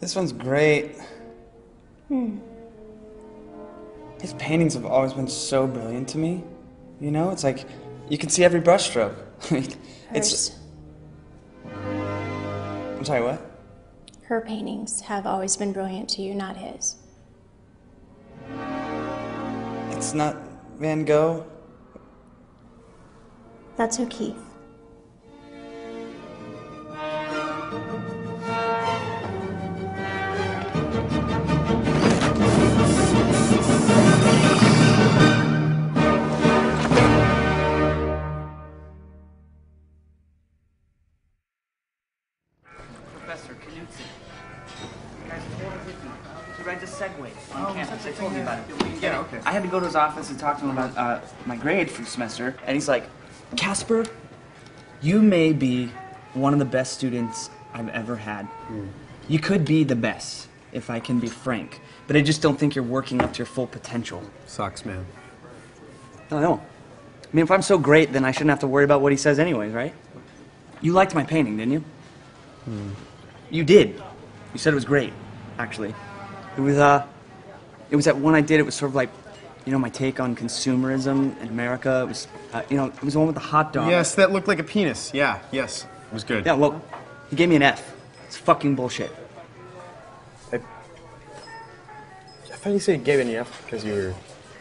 This one's great. His paintings have always been so brilliant to me. You know, it's like you can see every brushstroke. It's. I'm sorry, what? Her paintings have always been brilliant to you, not his. It's not Van Gogh. That's O'Keefe. I had to go to his office and talk to him about my grade for the semester, and he's like, Casper, you may be one of the best students I've ever had. You could be the best, if I can be frank, but I just don't think you're working up to your full potential. Sucks, man. No. I mean, if I'm so great, then I shouldn't have to worry about what he says anyways, right? You liked my painting, didn't you? You did. You said it was great, actually. It was that one I did. It was sort of like, you know, my take on consumerism in America. It was, you know, it was the one with the hot dog. Yes, that looked like a penis. Yeah, yes. It was good. Yeah, well, he gave me an F. It's fucking bullshit. I thought you said you gave an F because you were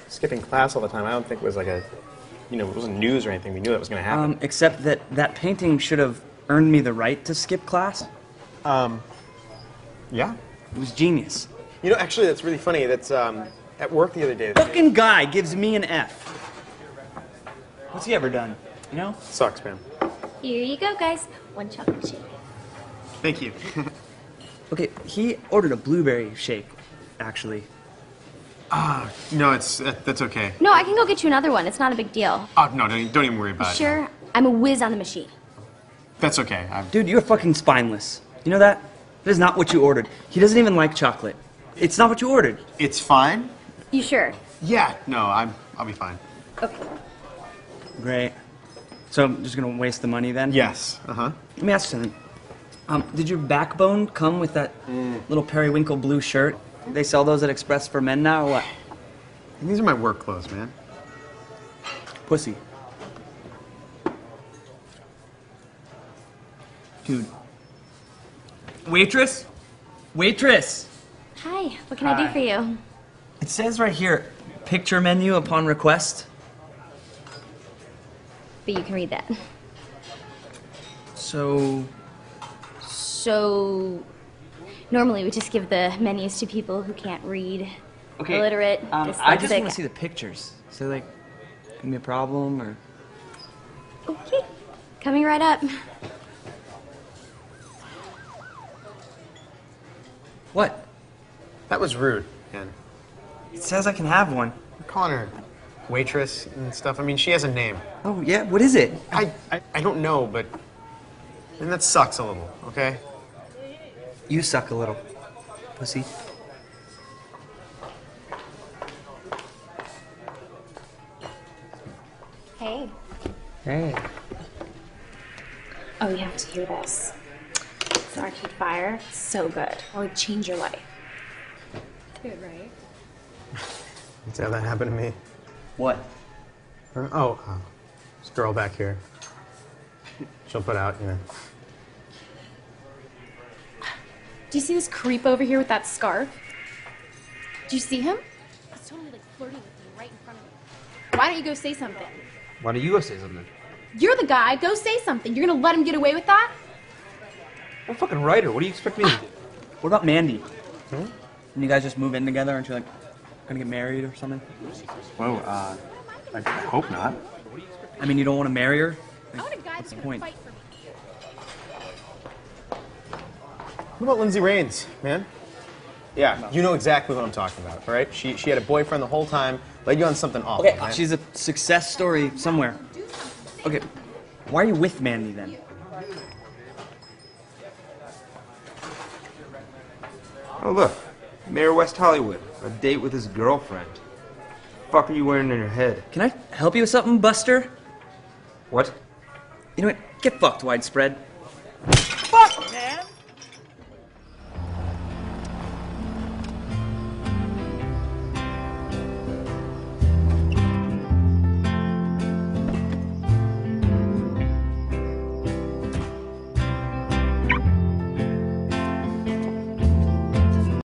skipping class all the time. I don't think it was like a, you know, it wasn't news or anything. We knew that was going to happen. Except that that painting should have earned me the right to skip class. Yeah. It was genius. You know, actually, that's really funny. That's at work the other day. Fucking guy gives me an F. What's he ever done? You know? Sucks, man. Here you go, guys. One chocolate shake. Thank you. Okay, he ordered a blueberry shake, actually. No, that's okay. No, I can go get you another one. It's not a big deal. Oh, no, don't even worry about it. Sure? I'm a whiz on the machine. That's okay. Dude, you're fucking spineless. You know that? That is not what you ordered. He doesn't even like chocolate. It's not what you ordered. It's fine? You sure? Yeah. No, I'll be fine. Okay. Great. So I'm just gonna waste the money then? Yes. Let me ask something. Did your backbone come with that little periwinkle blue shirt? They sell those at Express for Men now, or what? And these are my work clothes, man. Pussy. Dude. Waitress? Waitress! Hi, what can I do for you? It says right here, picture menu upon request. But you can read that. So, normally we just give the menus to people who can't read, okay, illiterate, dyslexic. I just want to see the pictures. So, like, can be a problem or? Okay, coming right up. What? That was rude, man. It says I can have one. We're calling her waitress and stuff. I mean, she has a name. Oh, yeah? What is it? I don't know, but... And that sucks a little, okay? You suck a little, pussy. Hey. Hey. Oh, you have to hear this. It's Arcade Fire. So good. It would change your life. Good, right? Let's have that happen to me. What? This girl back here. She'll put out, you know. Do you see this creep over here with that scarf? Do you see him? He's totally like flirting with you right in front of me. Why don't you go say something? Why don't you go say something? You're the guy. Go say something. You're gonna let him get away with that? I'm a fucking writer. What do you expect me to do? What about Mandy? Hmm? And you guys just move in together? Aren't you, like, gonna get married or something? Whoa, I hope not. I mean, you don't want to marry her? Like, what's the point? What about Lindsey Reigns, man? Yeah, no. You know exactly what I'm talking about, all right? She had a boyfriend the whole time, led you on something awful. Okay, right? She's a success story somewhere. Okay, why are you with Mandy, then? Oh, look. Mayor West Hollywood. A date with his girlfriend. The fuck are you wearing in your head? Can I help you with something, Buster? What? You know what? Get fucked, Widespread.